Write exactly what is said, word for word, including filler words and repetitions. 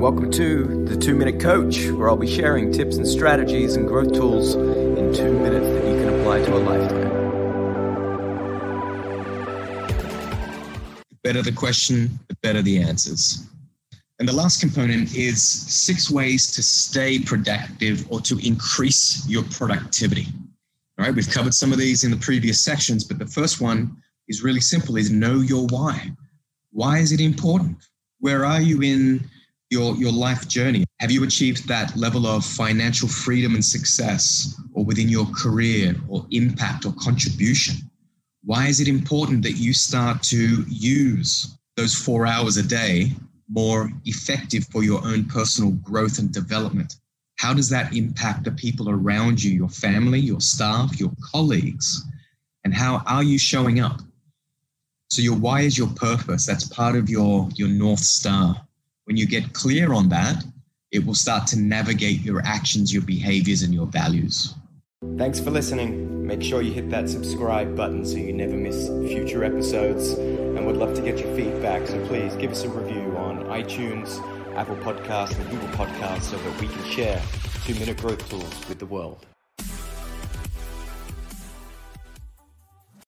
and welcome to the Two Minute Coach, where I'll be sharing tips and strategies and growth tools in two minutes that you can apply to a lifetime. The better the question, the better the answers. And the last component is six ways to stay productive or to increase your productivity. All right, we've covered some of these in the previous sections, but the first one is really simple, is know your why. Why is it important? Where are you in your, your life journey? Have you achieved that level of financial freedom and success, or within your career or impact or contribution? Why is it important that you start to use those four hours a day more effective for your own personal growth and development? How does that impact the people around you, your family, your staff, your colleagues? And how are you showing up? So your why is your purpose. That's part of your, your North Star. When you get clear on that, it will start to navigate your actions, your behaviors, and your values. Thanks for listening. Make sure you hit that subscribe button so you never miss future episodes. And we'd love to get your feedback, so please give us a review on iTunes, Apple Podcasts, and Google Podcasts so that we can share two-minute growth tools with the world.